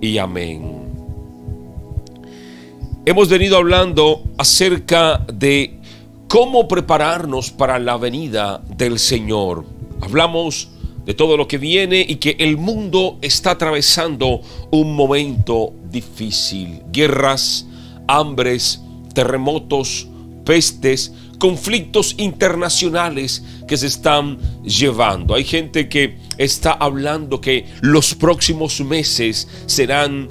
y amén. Hemos venido hablando acerca de cómo prepararnos para la venida del Señor. Hablamos de todo lo que viene y que el mundo está atravesando un momento difícil. Guerras, hambres, terremotos, pestes, conflictos internacionales que se están llevando. Hay gente que está hablando que los próximos meses serán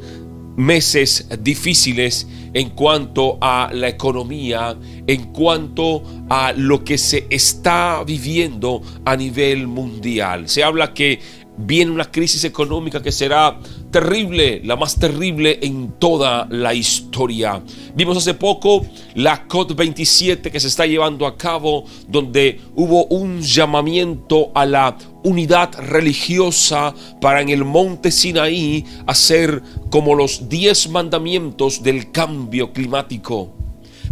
meses difíciles en cuanto a la economía, en cuanto a lo que se está viviendo a nivel mundial. Se habla que viene una crisis económica que será terrible, la más terrible en toda la historia. Vimos hace poco la COP27 que se está llevando a cabo, donde hubo un llamamiento a la unidad religiosa para en el monte Sinaí hacer como los 10 mandamientos del cambio climático.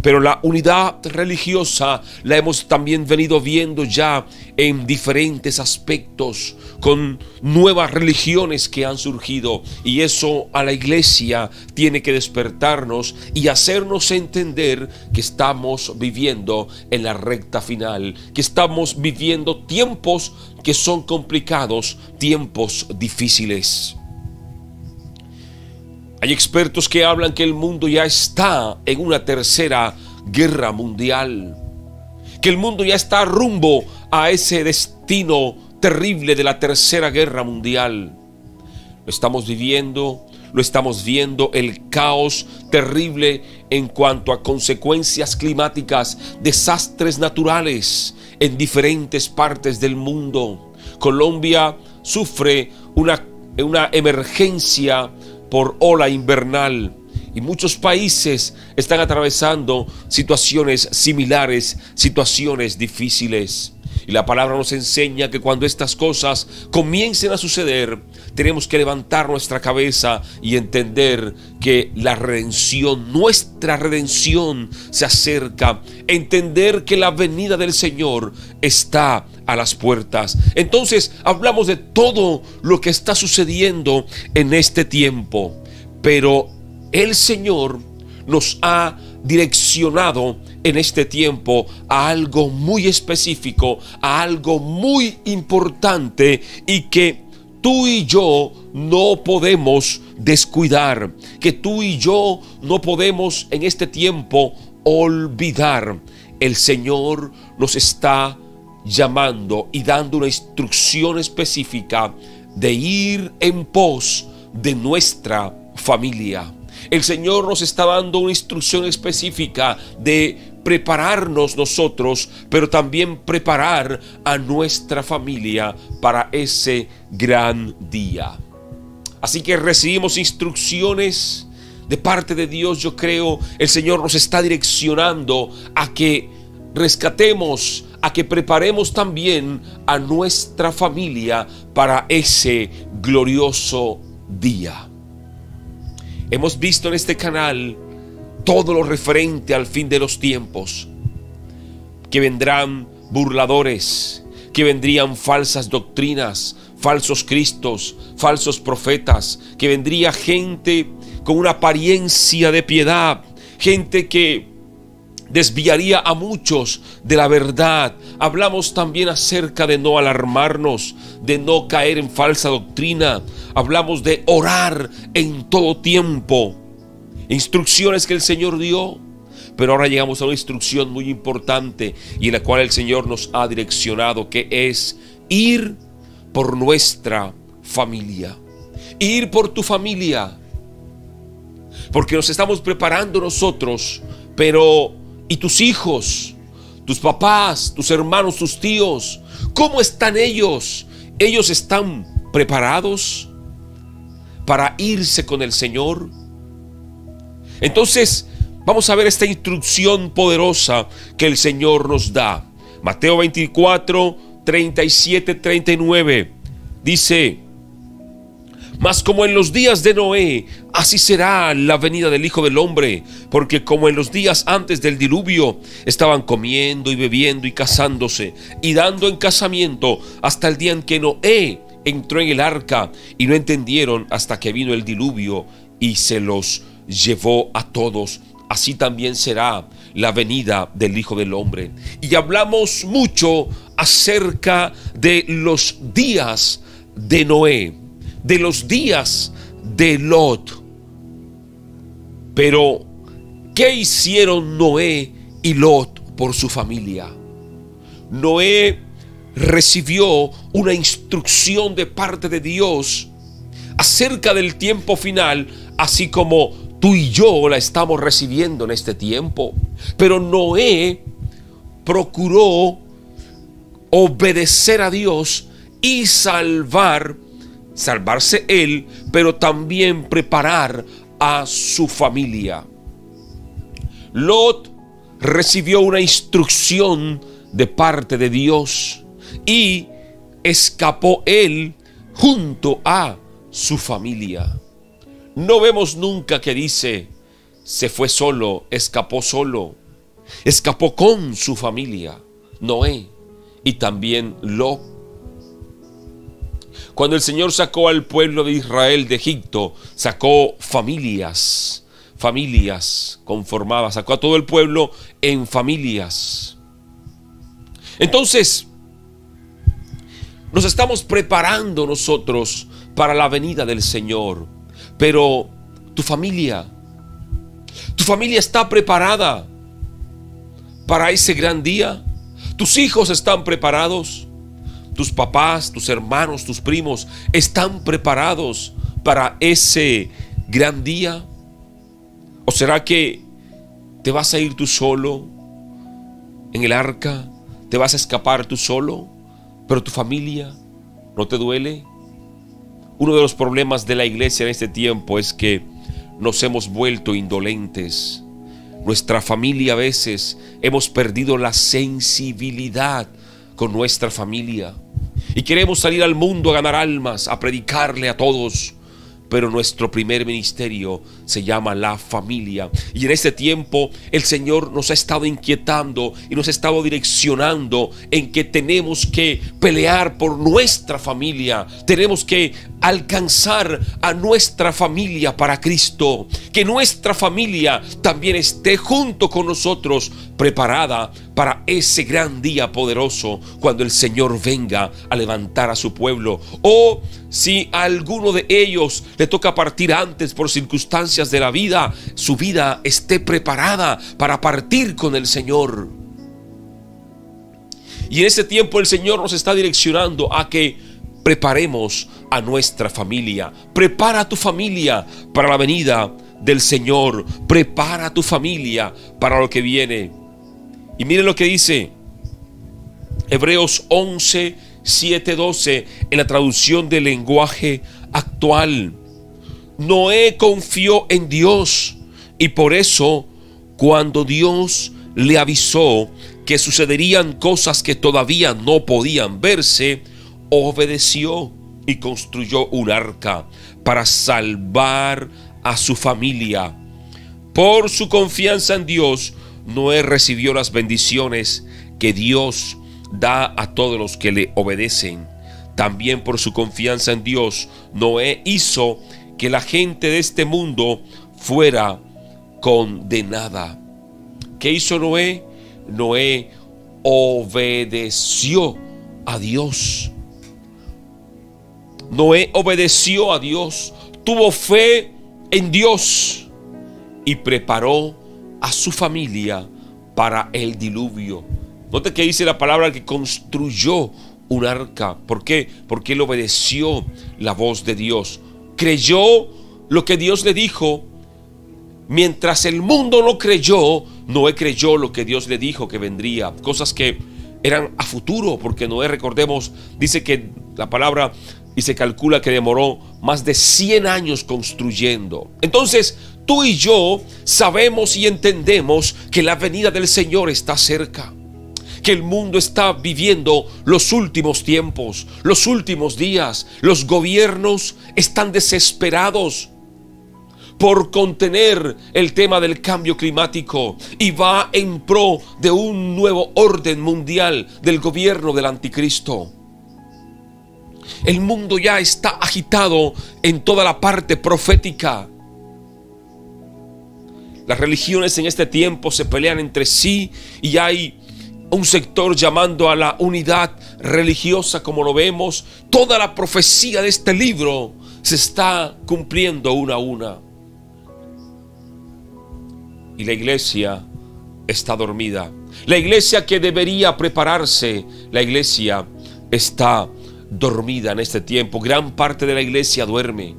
Pero la unidad religiosa la hemos también venido viendo ya en diferentes aspectos con nuevas religiones que han surgido, y eso a la iglesia tiene que despertarnos y hacernos entender que estamos viviendo en la recta final, que estamos viviendo tiempos que son complicados, tiempos difíciles. Hay expertos que hablan que el mundo ya está en una tercera guerra mundial, que el mundo ya está rumbo a ese destino terrible de la tercera guerra mundial. Lo estamos viviendo, lo estamos viendo, el caos terrible en cuanto a consecuencias climáticas, desastres naturales en diferentes partes del mundo. Colombia sufre una emergencia por ola invernal, y muchos países están atravesando situaciones similares, situaciones difíciles. Y la palabra nos enseña que cuando estas cosas comiencen a suceder, tenemos que levantar nuestra cabeza y entender que la redención, nuestra redención, se acerca. Entender que la venida del Señor está a las puertas. Entonces, hablamos de todo lo que está sucediendo en este tiempo. Pero el Señor nos ha direccionado en este tiempo a algo muy específico, a algo muy importante, y que tú y yo no podemos descuidar, que tú y yo no podemos en este tiempo olvidar. El Señor nos está llamando y dando una instrucción específica de ir en pos de nuestra familia. El Señor nos está dando una instrucción específica de prepararnos nosotros, pero también preparar a nuestra familia para ese gran día. Así que recibimos instrucciones de parte de Dios, yo creo. El Señor nos está direccionando a que rescatemos, a que preparemos también a nuestra familia para ese glorioso día. Hemos visto en este canal todo lo referente al fin de los tiempos, que vendrán burladores, que vendrían falsas doctrinas, falsos cristos, falsos profetas, que vendría gente con una apariencia de piedad, gente que desviaría a muchos de la verdad. Hablamos también acerca de no alarmarnos, de no caer en falsa doctrina. Hablamos de orar en todo tiempo. Instrucciones que el Señor dio. Pero ahora llegamos a una instrucción muy importante y en la cual el Señor nos ha direccionado, que es ir por nuestra familia. Ir por tu familia. Porque nos estamos preparando nosotros, pero ¿y tus hijos, tus papás, tus hermanos, tus tíos? ¿Cómo están ellos? ¿Ellos están preparados para irse con el Señor? Entonces, vamos a ver esta instrucción poderosa que el Señor nos da. Mateo 24, 37, 39 dice: mas como en los días de Noé, así será la venida del Hijo del Hombre, porque como en los días antes del diluvio, estaban comiendo y bebiendo y casándose y dando en casamiento hasta el día en que Noé entró en el arca y no entendieron hasta que vino el diluvio y se los llevó a todos. Así también será la venida del Hijo del Hombre. Y hablamos mucho acerca de los días de Noé, de los días de Lot. Pero, ¿qué hicieron Noé y Lot por su familia? Noé recibió una instrucción de parte de Dios acerca del tiempo final, así como tú y yo la estamos recibiendo en este tiempo. Pero Noé procuró obedecer a Dios y salvarse él, pero también preparar a su familia. Lot recibió una instrucción de parte de Dios y escapó él junto a su familia. No vemos nunca que dice, se fue solo, escapó con su familia, Noé y también Lot. Cuando el Señor sacó al pueblo de Israel de Egipto, sacó familias conformadas, sacó a todo el pueblo en familias. Entonces, nos estamos preparando nosotros para la venida del Señor. Pero tu familia está preparada para ese gran día. Tus hijos están preparados, tus papás, tus hermanos, tus primos están preparados para ese gran día. ¿O será que te vas a ir tú solo en el arca? ¿Te vas a escapar tú solo? Pero tu familia, ¿no te duele? Uno de los problemas de la iglesia en este tiempo es que nos hemos vuelto indolentes. Nuestra familia, a veces hemos perdido la sensibilidad con nuestra familia. Y queremos salir al mundo a ganar almas, a predicarle a todos. Pero nuestro primer ministerio se llama la familia. Y en este tiempo el Señor nos ha estado inquietando y nos ha estado direccionando en que tenemos que pelear por nuestra familia. Tenemos que alcanzar a nuestra familia para Cristo. Que nuestra familia también esté junto con nosotros preparada para ese gran día poderoso cuando el Señor venga a levantar a su pueblo. O si a alguno de ellos le toca partir antes por circunstancias de la vida, su vida esté preparada para partir con el Señor. Y en este tiempo el Señor nos está direccionando a que preparemos a nuestra familia. Prepara a tu familia para la venida del Señor. Prepara a tu familia para lo que viene. Y miren lo que dice Hebreos 11, 7, 12 en la traducción del lenguaje actual. Noé confió en Dios y por eso cuando Dios le avisó que sucederían cosas que todavía no podían verse, obedeció y construyó un arca para salvar a su familia. Por su confianza en Dios, Noé recibió las bendiciones que Dios da a todos los que le obedecen. También por su confianza en Dios, Noé hizo que la gente de este mundo fuera condenada. ¿Qué hizo Noé? Noé obedeció a Dios. Noé obedeció a Dios, tuvo fe en Dios y preparó a su familia para el diluvio. Nota que dice la palabra que construyó un arca. ¿Por qué? Porque él obedeció la voz de Dios. Creyó lo que Dios le dijo. Mientras el mundo no creyó, Noé creyó lo que Dios le dijo que vendría. Cosas que eran a futuro, porque Noé, recordemos, dice que la palabra, y se calcula que demoró más de 100 años construyendo. Entonces, tú y yo sabemos y entendemos que la venida del Señor está cerca, que el mundo está viviendo los últimos tiempos, los últimos días. Los gobiernos están desesperados por contener el tema del cambio climático y va en pro de un nuevo orden mundial del gobierno del anticristo. El mundo ya está agitado en toda la parte profética. Las religiones en este tiempo se pelean entre sí y hay un sector llamando a la unidad religiosa, como lo vemos. Toda la profecía de este libro se está cumpliendo una a una. Y la iglesia está dormida. La iglesia que debería prepararse, la iglesia está dormida en este tiempo. Gran parte de la iglesia duerme.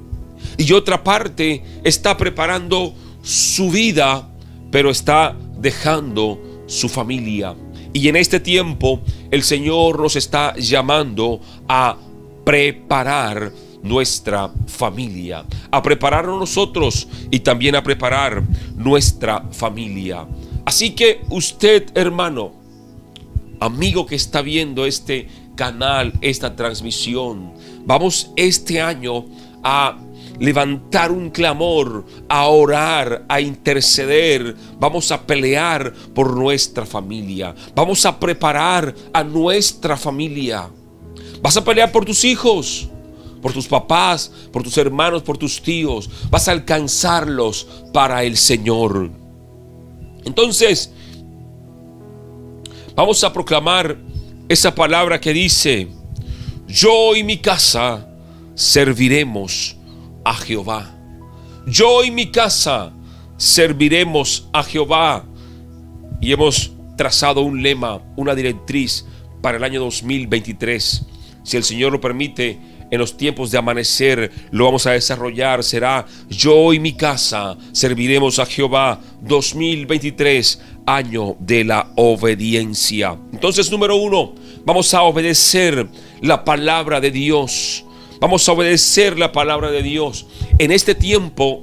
Y otra parte está preparando su vida, pero está dejando su familia. Y en este tiempo el Señor nos está llamando a preparar nuestra familia, a prepararnos nosotros y también a preparar nuestra familia. Así que usted, hermano, amigo que está viendo este canal, esta transmisión, vamos este año a levantar un clamor, a orar, a interceder. Vamos a pelear por nuestra familia. Vamos a preparar a nuestra familia. Vas a pelear por tus hijos, por tus papás, por tus hermanos, por tus tíos. Vas a alcanzarlos para el Señor. Entonces, vamos a proclamar esa palabra que dice: yo y mi casa serviremos a Jehová. Yo y mi casa serviremos a Jehová. Y hemos trazado un lema, una directriz para el año 2023. Si el Señor lo permite, en los tiempos de amanecer lo vamos a desarrollar. Será: yo y mi casa serviremos a Jehová. 2023, año de la obediencia. Entonces, número uno, vamos a obedecer la palabra de Dios. Vamos a obedecer la palabra de Dios. En este tiempo,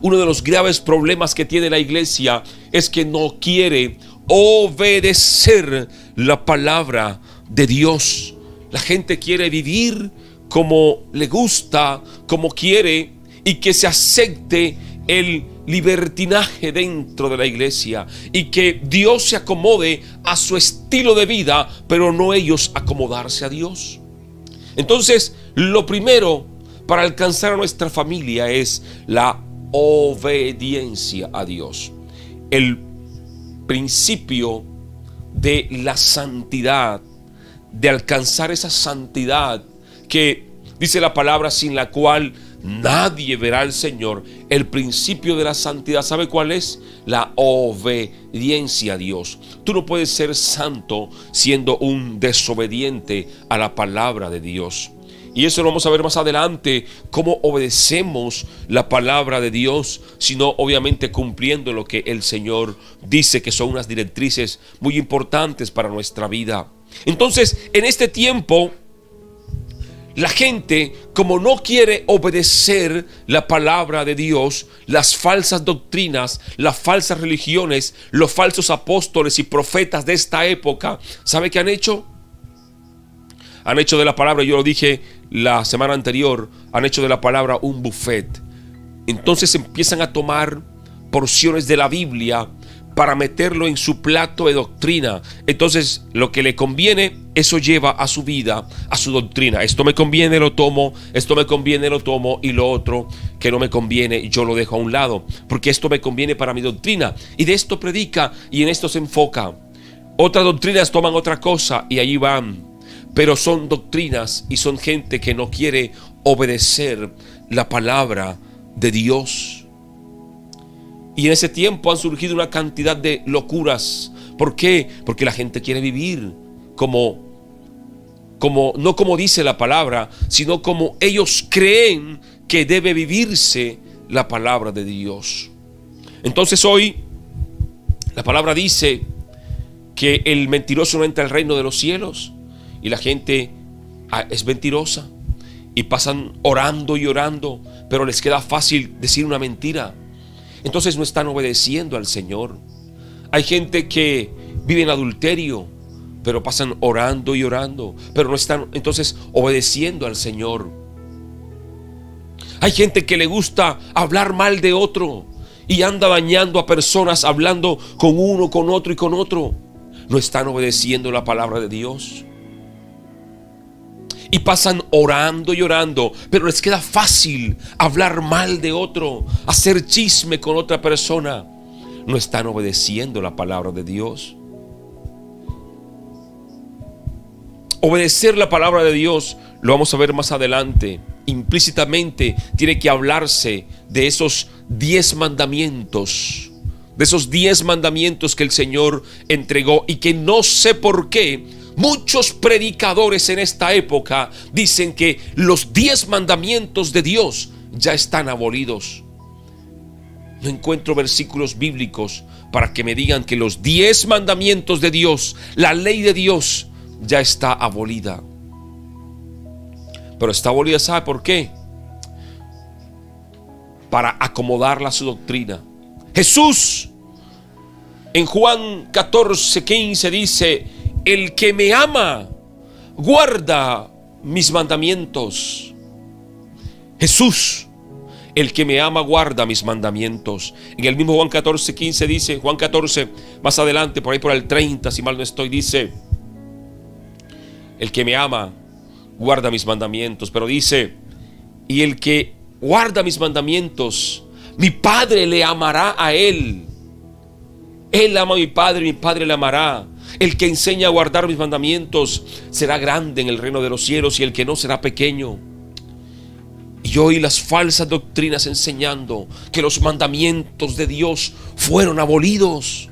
uno de los graves problemas que tiene la iglesia es que no quiere obedecer la palabra de Dios. La gente quiere vivir como le gusta, como quiere, y que se acepte el libertinaje dentro de la iglesia y que Dios se acomode a su estilo de vida, pero no ellos acomodarse a Dios. Entonces, lo primero para alcanzar a nuestra familia es la obediencia a Dios. El principio de la santidad, de alcanzar esa santidad que dice la palabra, sin la cual nadie verá al Señor. El principio de la santidad, ¿sabe cuál es? La obediencia a Dios. Tú no puedes ser santo siendo un desobediente a la palabra de Dios. Y eso lo vamos a ver más adelante, cómo obedecemos la palabra de Dios, sino obviamente cumpliendo lo que el Señor dice, que son unas directrices muy importantes para nuestra vida. Entonces, en este tiempo, la gente, como no quiere obedecer la palabra de Dios, las falsas doctrinas, las falsas religiones, los falsos apóstoles y profetas de esta época, ¿sabe qué han hecho? Han hecho de la palabra, yo lo dije la semana anterior, han hecho de la palabra un buffet. Entonces empiezan a tomar porciones de la Biblia para meterlo en su plato de doctrina. Entonces, lo que le conviene, eso lleva a su vida, a su doctrina. Esto me conviene, lo tomo. Esto me conviene, lo tomo. Y lo otro que no me conviene, yo lo dejo a un lado, porque esto me conviene para mi doctrina. Y de esto predica y en esto se enfoca. Otras doctrinas toman otra cosa y allí van. Pero son doctrinas y son gente que no quiere obedecer la palabra de Dios. Y en ese tiempo han surgido una cantidad de locuras. ¿Por qué? Porque la gente quiere vivir no como dice la palabra, sino como ellos creen que debe vivirse la palabra de Dios. Entonces hoy la palabra dice que el mentiroso no entra al reino de los cielos, y la gente es mentirosa y pasan orando y orando, pero les queda fácil decir una mentira. Entonces no están obedeciendo al Señor. Hay gente que vive en adulterio, pero pasan orando y orando, pero no están entonces obedeciendo al Señor. Hay gente que le gusta hablar mal de otro y anda dañando a personas, hablando con uno, con otro y con otro. No están obedeciendo la palabra de Dios. y pasan orando y orando, pero les queda fácil hablar mal de otro, hacer chisme con otra persona. No están obedeciendo la palabra de Dios. Obedecer la palabra de Dios, lo vamos a ver más adelante, implícitamente tiene que hablarse de esos 10 mandamientos. De esos 10 mandamientos que el Señor entregó y que no sé por qué muchos predicadores en esta época dicen que los 10 mandamientos de Dios ya están abolidos. No encuentro versículos bíblicos para que me digan que los 10 mandamientos de Dios, la ley de Dios, ya está abolida. Pero está abolida, ¿sabe por qué? Para acomodarla a su doctrina. Jesús en Juan 14:15 dice: el que me ama guarda mis mandamientos. Jesús, el que me ama guarda mis mandamientos. En el mismo Juan 14:15 dice, Juan 14 más adelante, por ahí por el 30 si mal no estoy, dice: el que me ama guarda mis mandamientos. Pero dice: y el que guarda mis mandamientos, mi Padre le amará a él. Él ama a mi Padre le amará. El que enseña a guardar mis mandamientos será grande en el reino de los cielos, y el que no será pequeño. Y hoy las falsas doctrinas enseñando que los mandamientos de Dios fueron abolidos.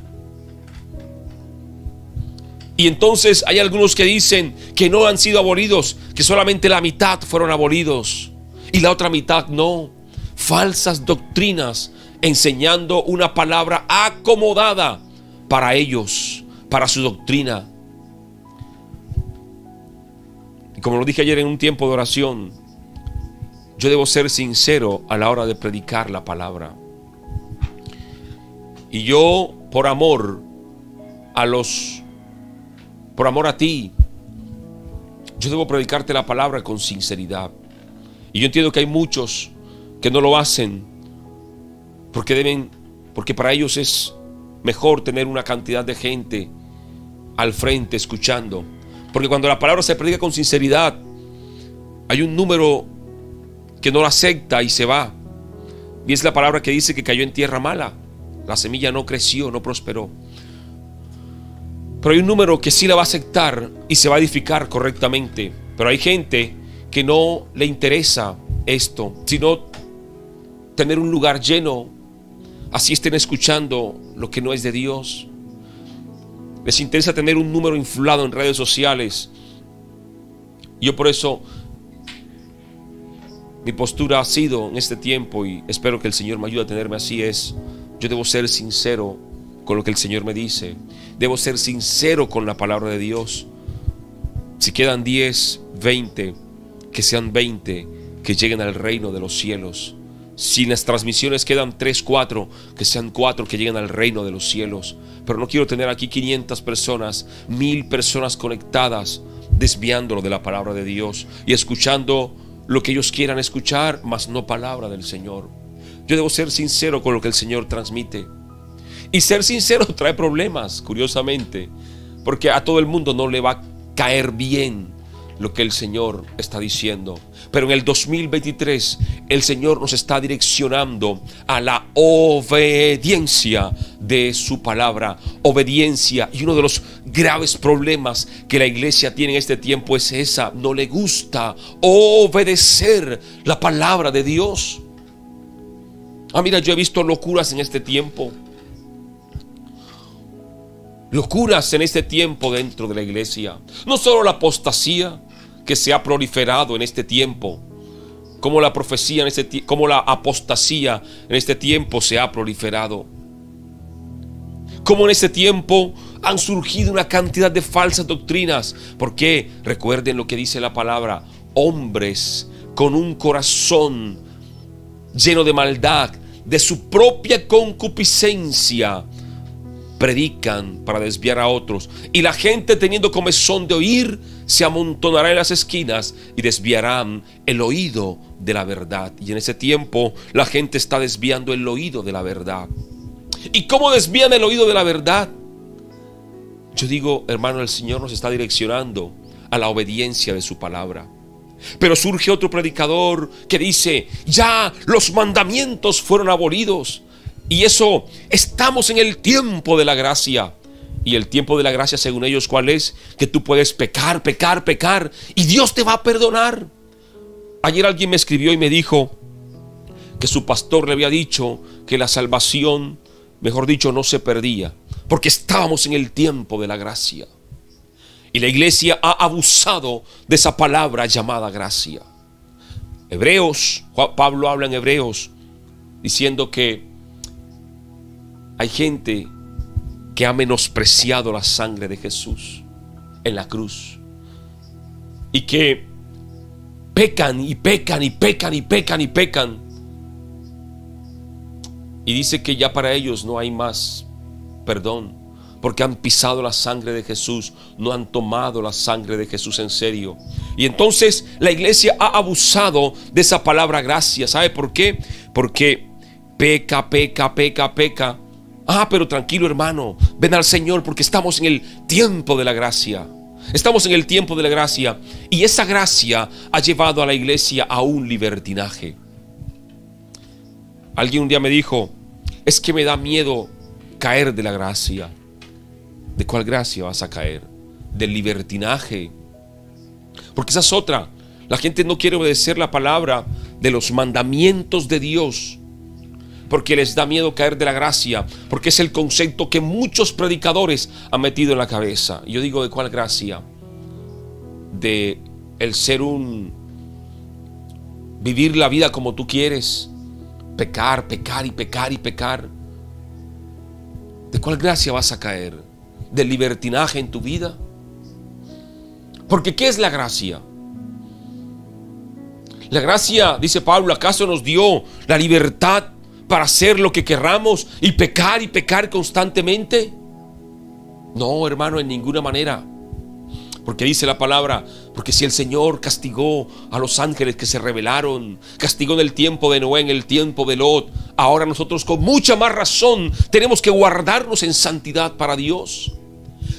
Y entonces hay algunos que dicen que no han sido abolidos, que solamente la mitad fueron abolidos y la otra mitad no. Falsas doctrinas enseñando una palabra acomodada para ellos, para su doctrina. Y como lo dije ayer en un tiempo de oración, yo debo ser sincero a la hora de predicar la palabra. Y yo, por amor a ti, yo debo predicarte la palabra con sinceridad. Y yo entiendo que hay muchos que no lo hacen porque para ellos es mejor tener una cantidad de gente al frente escuchando, porque cuando la palabra se predica con sinceridad hay un número que no la acepta y se va. Y es la palabra que dice que cayó en tierra mala, la semilla no creció, no prosperó. Pero hay un número que sí la va a aceptar y se va a edificar correctamente. Pero hay gente que no le interesa esto, sino tener un lugar lleno, así estén escuchando lo que no es de Dios. Les interesa tener un número inflado en redes sociales. Yo por eso, mi postura ha sido en este tiempo, y espero que el Señor me ayude a tenerme así, es: yo debo ser sincero con lo que el Señor me dice. Debo ser sincero con la palabra de Dios. Si quedan 10, 20, que sean 20 que lleguen al reino de los cielos. Si las transmisiones quedan 3, 4, que sean 4 que lleguen al reino de los cielos. Pero no quiero tener aquí 500 personas, 1000 personas conectadas, desviándolo de la palabra de Dios y escuchando lo que ellos quieran escuchar, mas no palabra del Señor. Yo debo ser sincero con lo que el Señor transmite. Y ser sincero trae problemas, curiosamente, porque a todo el mundo no le va a caer bien lo que el Señor está diciendo. Pero en el 2023 el Señor nos está direccionando a la obediencia de su palabra. Obediencia. Y uno de los graves problemas que la iglesia tiene en este tiempo es esa: no le gusta obedecer la palabra de Dios. Ah, mira, yo he visto locuras en este tiempo. Locuras en este tiempo dentro de la iglesia. No solo la apostasía que se ha proliferado en este tiempo, como la apostasía en este tiempo se ha proliferado, como en este tiempo han surgido una cantidad de falsas doctrinas. Porque recuerden lo que dice la palabra: hombres con un corazón lleno de maldad, de su propia concupiscencia, predican para desviar a otros, y la gente, teniendo comezón de oír, se amontonará en las esquinas y desviarán el oído de la verdad. Y en ese tiempo la gente está desviando el oído de la verdad. ¿Y cómo desvían el oído de la verdad? Yo digo, hermano, el Señor nos está direccionando a la obediencia de su palabra. Pero surge otro predicador que dice, ya los mandamientos fueron abolidos. Y eso, estamos en el tiempo de la gracia. Y el tiempo de la gracia, según ellos, ¿cuál es? Que tú puedes pecar, pecar, pecar, y Dios te va a perdonar. Ayer alguien me escribió y me dijo que su pastor le había dicho que la salvación, mejor dicho, no se perdía, porque estábamos en el tiempo de la gracia. Y la iglesia ha abusado de esa palabra llamada gracia. Hebreos, Pablo habla en Hebreos, diciendo que hay gente que ha menospreciado la sangre de Jesús en la cruz, y que pecan y pecan y pecan y pecan y pecan, y dice que ya para ellos no hay más perdón, porque han pisado la sangre de Jesús, no han tomado la sangre de Jesús en serio. Y entonces la iglesia ha abusado de esa palabra gracia. ¿Sabe por qué? Porque peca, peca, peca, peca. Ah, pero tranquilo, hermano, ven al Señor, porque estamos en el tiempo de la gracia. Estamos en el tiempo de la gracia. Y esa gracia ha llevado a la iglesia a un libertinaje. Alguien un día me dijo, es que me da miedo caer de la gracia. ¿De cuál gracia vas a caer? Del libertinaje. Porque esa es otra. La gente no quiere obedecer la palabra de los mandamientos de Dios, porque les da miedo caer de la gracia, porque es el concepto que muchos predicadores han metido en la cabeza. Yo digo, ¿de cuál gracia? De el ser un, vivir la vida como tú quieres, pecar, pecar y pecar y pecar. ¿De cuál gracia vas a caer? ¿Del libertinaje en tu vida? Porque ¿qué es la gracia? La gracia, dice Pablo, ¿acaso nos dio la libertad para hacer lo que querramos y pecar constantemente? No, hermano, en ninguna manera. Porque dice la palabra, porque si el Señor castigó a los ángeles que se rebelaron, castigó en el tiempo de Noé, en el tiempo de Lot, ahora nosotros con mucha más razón tenemos que guardarnos en santidad para Dios.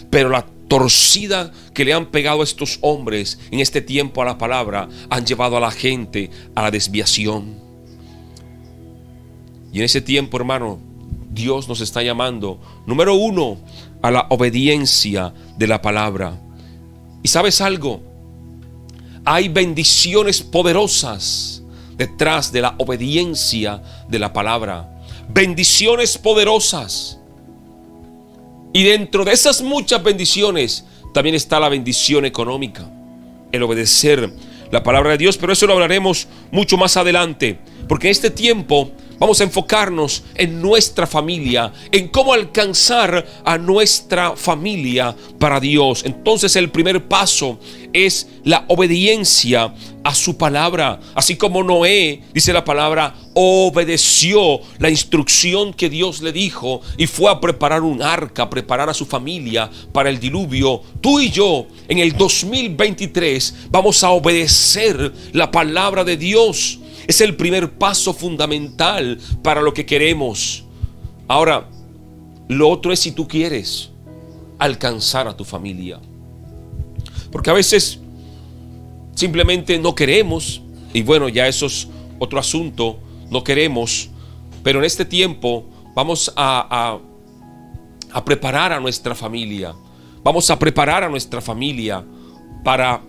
Pero la torcida que le han pegado a estos hombres en este tiempo a la palabra han llevado a la gente a la desviación. Y en ese tiempo, hermano, Dios nos está llamando, número uno, a la obediencia de la palabra. ¿Y sabes algo? Hay bendiciones poderosas detrás de la obediencia de la palabra. Bendiciones poderosas. Y dentro de esas muchas bendiciones también está la bendición económica, el obedecer la palabra de Dios. Pero eso lo hablaremos mucho más adelante, porque en este tiempo vamos a enfocarnos en nuestra familia, en cómo alcanzar a nuestra familia para Dios. Entonces el primer paso es la obediencia a su palabra. Así como Noé, dice la palabra, obedeció la instrucción que Dios le dijo y fue a preparar un arca, a preparar a su familia para el diluvio. Tú y yo en el 2023 vamos a obedecer la palabra de Dios. Es el primer paso fundamental para lo que queremos. Ahora, lo otro es si tú quieres alcanzar a tu familia. Porque a veces simplemente no queremos, y bueno, ya eso es otro asunto, no queremos. Pero en este tiempo vamos a preparar a nuestra familia. Vamos a preparar a nuestra familia para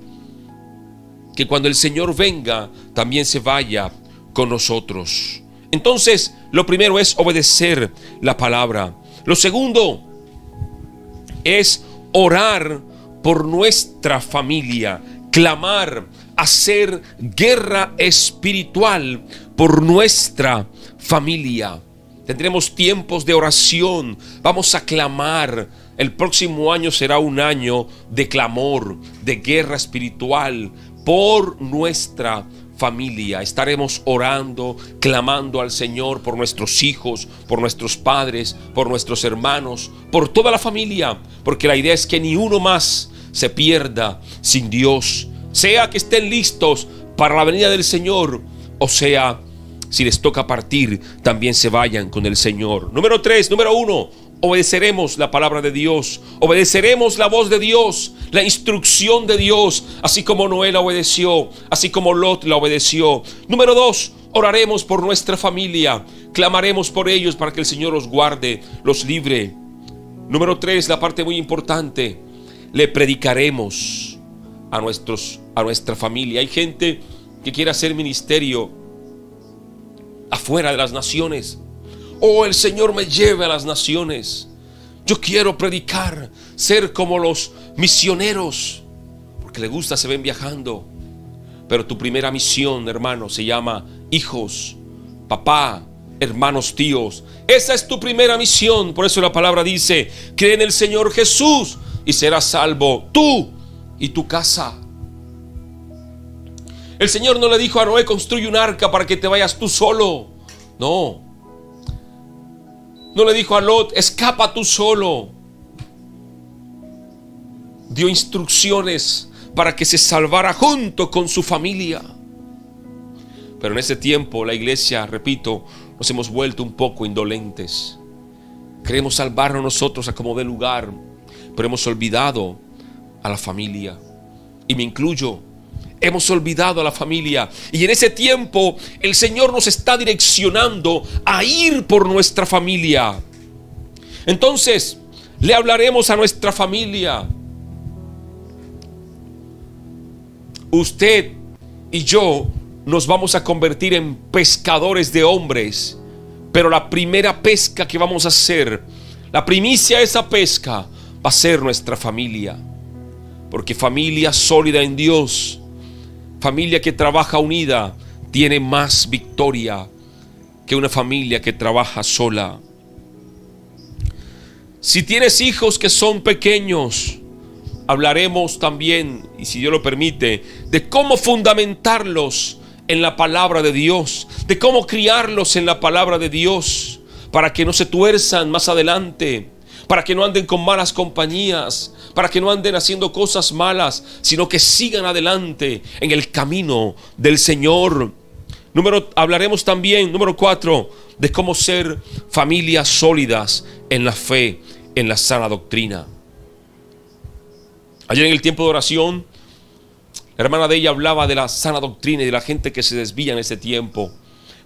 que cuando el Señor venga, también se vaya con nosotros. Entonces, lo primero es obedecer la palabra. Lo segundo es orar por nuestra familia, clamar, hacer guerra espiritual por nuestra familia. Tendremos tiempos de oración, vamos a clamar. El próximo año será un año de clamor, de guerra espiritual por nuestra familia. Estaremos orando, clamando al Señor por nuestros hijos, por nuestros padres, por nuestros hermanos, por toda la familia, porque la idea es que ni uno más se pierda sin Dios, sea que estén listos para la venida del Señor, o sea, si les toca partir, también se vayan con el Señor. Número 3, número 1, obedeceremos la palabra de Dios, obedeceremos la voz de Dios, la instrucción de Dios, así como Noé la obedeció, así como Lot la obedeció. Número 2, oraremos por nuestra familia, clamaremos por ellos para que el Señor los guarde, los libre. Número 3, la parte muy importante, le predicaremos a nuestra familia. Hay gente que quiere hacer ministerio afuera de las naciones. Oh, el Señor me lleve a las naciones. Yo quiero predicar, ser como los misioneros, porque le gusta, se ven viajando. Pero tu primera misión, hermano, se llama hijos, papá, hermanos, tíos. Esa es tu primera misión. Por eso la palabra dice: cree en el Señor Jesús y serás salvo tú y tu casa. El Señor no le dijo a Noé: construye un arca para que te vayas tú solo. No. No le dijo a Lot: escapa tú solo. Dio instrucciones para que se salvara junto con su familia. Pero en ese tiempo la iglesia, repito, nos hemos vuelto un poco indolentes. Queremos salvarnos nosotros a como dé lugar, pero hemos olvidado a la familia. Y me incluyo. Hemos olvidado a la familia. Y en ese tiempo el Señor nos está direccionando a ir por nuestra familia. Entonces le hablaremos a nuestra familia. Usted y yo nos vamos a convertir en pescadores de hombres. Pero la primera pesca que vamos a hacer, la primicia de esa pesca, va a ser nuestra familia. Porque familia sólida en Dios, familia que trabaja unida, tiene más victoria que una familia que trabaja sola. Si tienes hijos que son pequeños, hablaremos también, y si Dios lo permite, de cómo fundamentarlos en la palabra de Dios, de cómo criarlos en la palabra de Dios, para que no se tuerzan más adelante, para que no anden con malas compañías, para que no anden haciendo cosas malas, sino que sigan adelante en el camino del Señor. Hablaremos también, número 4, de cómo ser familias sólidas en la fe, en la sana doctrina. Ayer en el tiempo de oración, la hermana de ella hablaba de la sana doctrina y de la gente que se desvía en ese tiempo.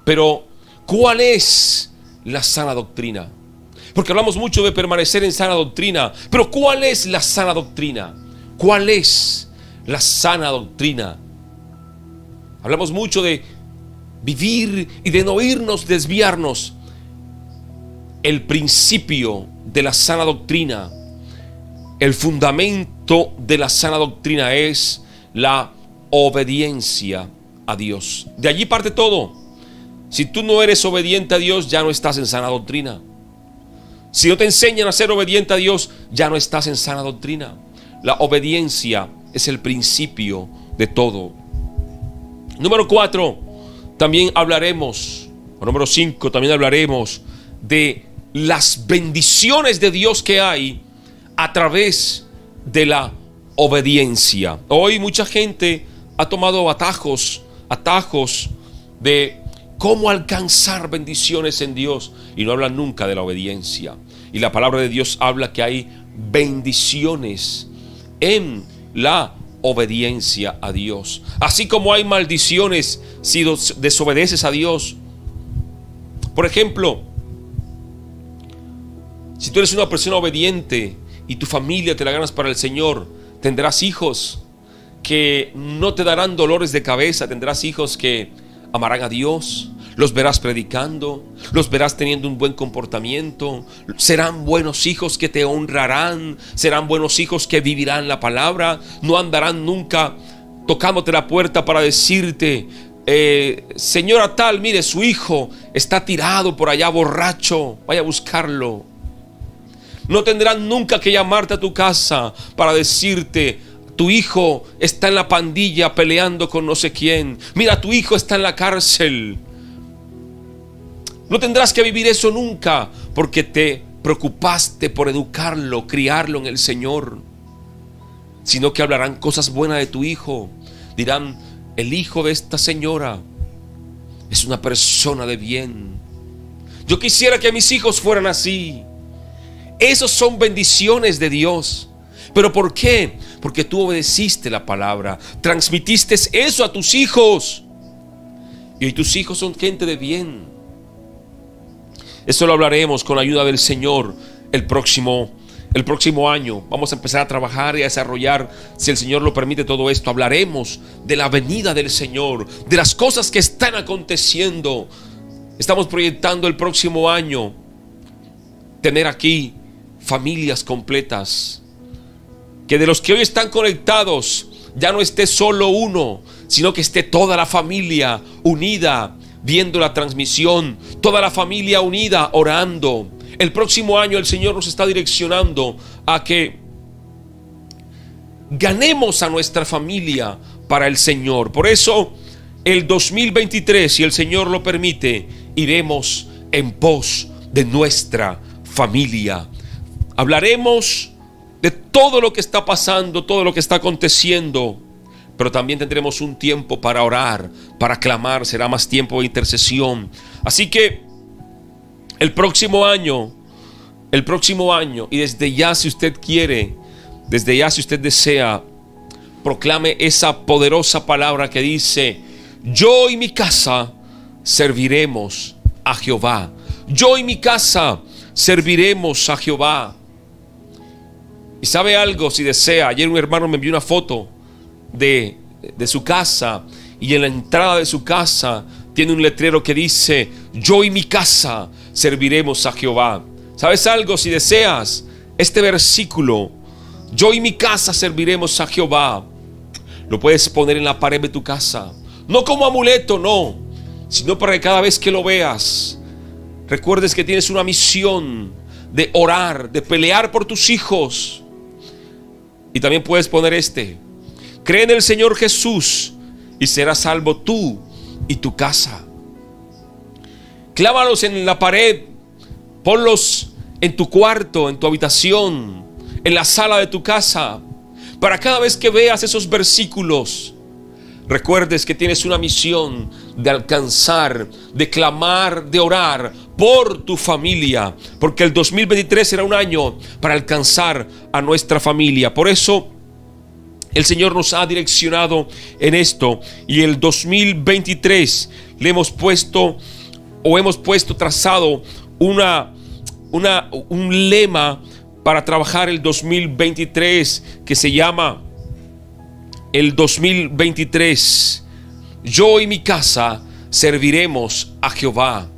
Pero, ¿cuál es la sana doctrina? Porque hablamos mucho de permanecer en sana doctrina. Pero ¿cuál es la sana doctrina? ¿Cuál es la sana doctrina? Hablamos mucho de vivir y de no irnos, desviarnos. El principio de la sana doctrina, el fundamento de la sana doctrina es la obediencia a Dios. De allí parte todo. Si tú no eres obediente a Dios, ya no estás en sana doctrina. Si no te enseñan a ser obediente a Dios, ya no estás en sana doctrina. La obediencia es el principio de todo. Número 4, también hablaremos, o número 5, también hablaremos de las bendiciones de Dios que hay a través de la obediencia. Hoy mucha gente ha tomado atajos de cómo alcanzar bendiciones en Dios, y no hablan nunca de la obediencia. Y la palabra de Dios habla que hay bendiciones en la obediencia a Dios. Así como hay maldiciones si desobedeces a Dios. Por ejemplo, si tú eres una persona obediente y tu familia te la ganas para el Señor, tendrás hijos que no te darán dolores de cabeza, tendrás hijos que amarán a Dios, los verás predicando, los verás teniendo un buen comportamiento, serán buenos hijos que te honrarán, serán buenos hijos que vivirán la palabra, no andarán nunca tocándote la puerta para decirte: señora tal, mire, su hijo está tirado por allá borracho, vaya a buscarlo. No tendrán nunca que llamarte a tu casa para decirte: tu hijo está en la pandilla peleando con no sé quién. Mira, tu hijo está en la cárcel. No tendrás que vivir eso nunca, porque te preocupaste por educarlo, criarlo en el Señor. Sino que hablarán cosas buenas de tu hijo. Dirán: el hijo de esta señora es una persona de bien. Yo quisiera que mis hijos fueran así. Esas son bendiciones de Dios. ¿Pero por qué? Porque tú obedeciste la palabra, transmitiste eso a tus hijos, y hoy tus hijos son gente de bien. Eso lo hablaremos con la ayuda del Señor el próximo año. Vamos a empezar a trabajar y a desarrollar, si el Señor lo permite, todo esto. Hablaremos de la venida del Señor, de las cosas que están aconteciendo. Estamos proyectando el próximo año tener aquí familias completas, que de los que hoy están conectados ya no esté solo uno, sino que esté toda la familia unida viendo la transmisión, toda la familia unida orando. El próximo año el Señor nos está direccionando a que ganemos a nuestra familia para el Señor. Por eso el 2023, si el Señor lo permite, iremos en pos de nuestra familia. Hablaremos de todo lo que está pasando, todo lo que está aconteciendo, pero también tendremos un tiempo para orar, para clamar. Será más tiempo de intercesión. Así que el próximo año, y desde ya, si usted quiere, desde ya, si usted desea, proclame esa poderosa palabra que dice: yo y mi casa serviremos a Jehová. Yo y mi casa serviremos a Jehová. Y sabe algo, si desea, ayer un hermano me envió una foto de su casa, y en la entrada de su casa tiene un letrero que dice: yo y mi casa serviremos a Jehová. ¿Sabes algo? Si deseas, este versículo, yo y mi casa serviremos a Jehová, lo puedes poner en la pared de tu casa. No como amuleto, no, sino para que cada vez que lo veas, recuerdes que tienes una misión de orar, de pelear por tus hijos. Y también puedes poner este: cree en el Señor Jesús y serás salvo tú y tu casa. Clávalos en la pared, ponlos en tu cuarto, en tu habitación, en la sala de tu casa, para cada vez que veas esos versículos, recuerdes que tienes una misión de alcanzar, de clamar, de orar por tu familia, porque el 2023 será un año para alcanzar a nuestra familia. Por eso el Señor nos ha direccionado en esto, y el 2023 le hemos puesto, o hemos puesto, trazado un lema para trabajar el 2023 que se llama el 2023. Yo y mi casa serviremos a Jehová.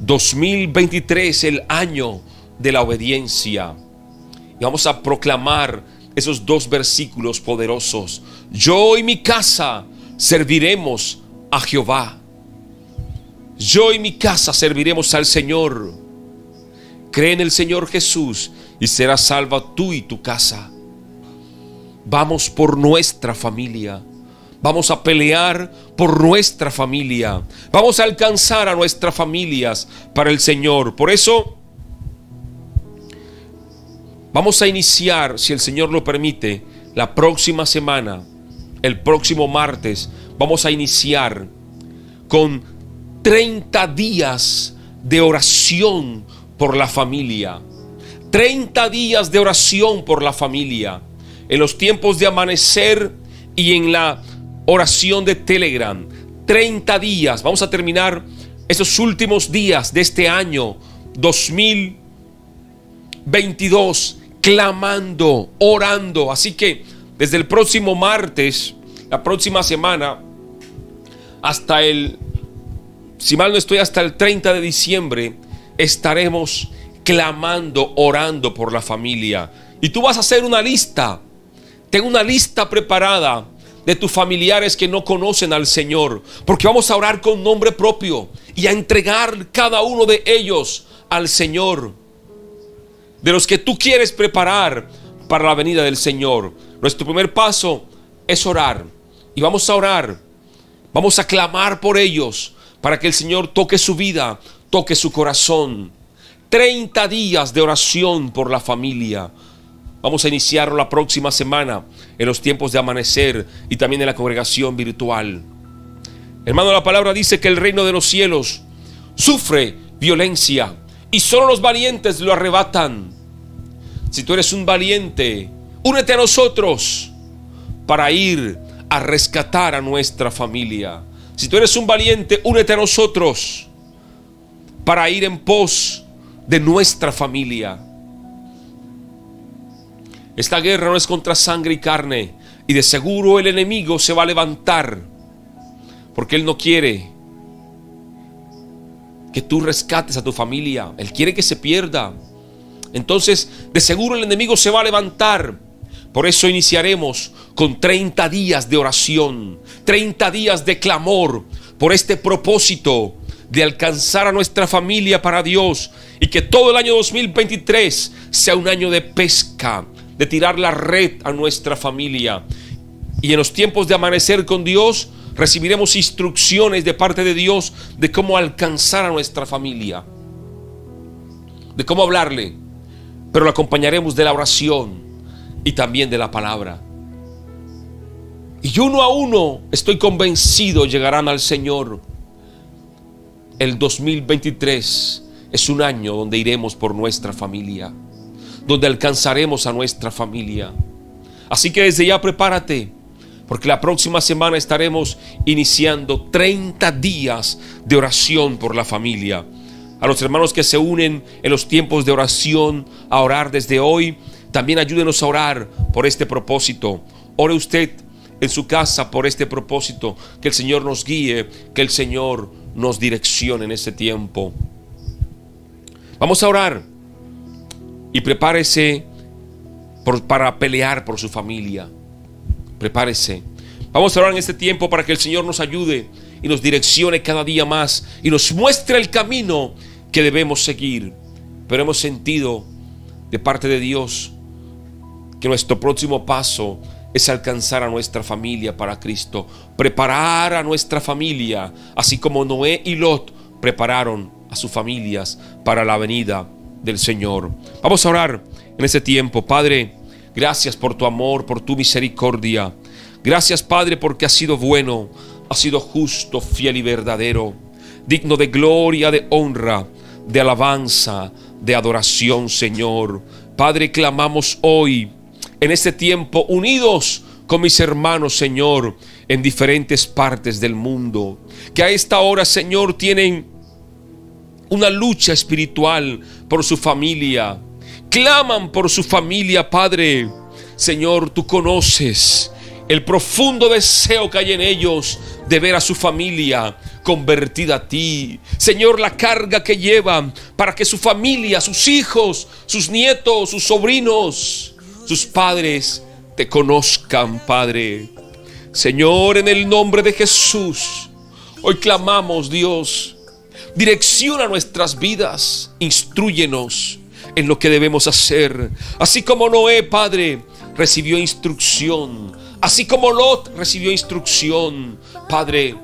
2023, el año de la obediencia. Y vamos a proclamar esos dos versículos poderosos: yo y mi casa serviremos a Jehová. Yo y mi casa serviremos al Señor. Cree en el Señor Jesús y serás salva tú y tu casa. Vamos por nuestra familia. Vamos a pelear por nuestra familia. Vamos a alcanzar a nuestras familias para el Señor. Por eso vamos a iniciar, si el Señor lo permite, la próxima semana, el próximo martes, vamos a iniciar con 30 días de oración por la familia. 30 días de oración por la familia. En los tiempos de amanecer y en la oración de Telegram. 30 días. Vamos a terminar esos últimos días de este año 2022. Clamando, orando. Así que desde el próximo martes, la próxima semana, hasta el, si mal no estoy, hasta el 30 de diciembre, estaremos clamando, orando por la familia. Y tú vas a hacer una lista. Ten una lista preparada de tus familiares que no conocen al Señor, porque vamos a orar con nombre propio y a entregar cada uno de ellos al Señor. De los que tú quieres preparar para la venida del Señor. Nuestro primer paso es orar. Y vamos a orar. Vamos a clamar por ellos para que el Señor toque su vida, toque su corazón. 30 días de oración por la familia. Vamos a iniciarlo la próxima semana en los tiempos de amanecer y también en la congregación virtual. Hermano, la palabra dice que el reino de los cielos sufre violencia y solo los valientes lo arrebatan. Si tú eres un valiente, únete a nosotros para ir a rescatar a nuestra familia. Si tú eres un valiente, únete a nosotros para ir en pos de nuestra familia. Esta guerra no es contra sangre y carne, y de seguro el enemigo se va a levantar, porque él no quiere que tú rescates a tu familia. Él quiere que se pierda. Entonces, de seguro el enemigo se va a levantar. Por eso iniciaremos con 30 días de oración, 30 días de clamor por este propósito de alcanzar a nuestra familia para Dios, y que todo el año 2023 sea un año de pesca, de tirar la red a nuestra familia. Y en los tiempos de amanecer con Dios recibiremos instrucciones de parte de Dios de cómo alcanzar a nuestra familia, de cómo hablarle, pero lo acompañaremos de la oración y también de la palabra. Y uno a uno, estoy convencido, llegarán al Señor. El 2023 es un año donde iremos por nuestra familia, donde alcanzaremos a nuestra familia. Así que desde ya prepárate, porque la próxima semana estaremos iniciando 30 días de oración por la familia. A los hermanos que se unen en los tiempos de oración a orar desde hoy, también ayúdenos a orar por este propósito. Ore usted en su casa por este propósito. Que el Señor nos guíe, que el Señor nos direccione en este tiempo. Vamos a orar, y prepárese para pelear por su familia. Prepárese. Vamos a orar en este tiempo para que el Señor nos ayude y nos direccione cada día más y nos muestre el camino que debemos seguir. Pero hemos sentido de parte de Dios que nuestro próximo paso es alcanzar a nuestra familia para Cristo, preparar a nuestra familia, así como Noé y Lot prepararon a sus familias para la venida del Señor. Vamos a orar en este tiempo. Padre, gracias por tu amor, por tu misericordia. Gracias, Padre, porque has sido bueno, has sido justo, fiel y verdadero, digno de gloria, de honra, de alabanza, de adoración, Señor. Padre, clamamos hoy, en este tiempo, unidos con mis hermanos, Señor, en diferentes partes del mundo, que a esta hora, Señor, tienen una lucha espiritual por su familia. Claman por su familia, Padre. Señor, tú conoces el profundo deseo que hay en ellos de ver a su familia convertida a ti. Señor, la carga que llevan para que su familia, sus hijos, sus nietos, sus sobrinos, sus padres te conozcan, Padre. Señor, en el nombre de Jesús, hoy clamamos, Dios, direcciona nuestras vidas, instrúyenos en lo que debemos hacer. Así como Noé, Padre, recibió instrucción, así como Lot recibió instrucción, Padre,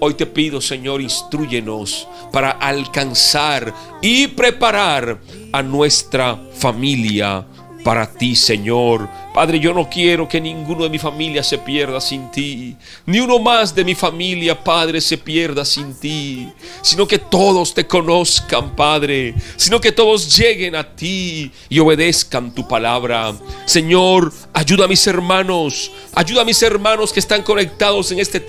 hoy te pido, Señor, instrúyenos para alcanzar y preparar a nuestra familia para ti, Señor. Padre, yo no quiero que ninguno de mi familia se pierda sin ti. Ni uno más de mi familia, Padre, se pierda sin ti. Sino que todos te conozcan, Padre. Sino que todos lleguen a ti y obedezcan tu palabra. Señor, ayuda a mis hermanos. Ayuda a mis hermanos que están conectados en este tiempo.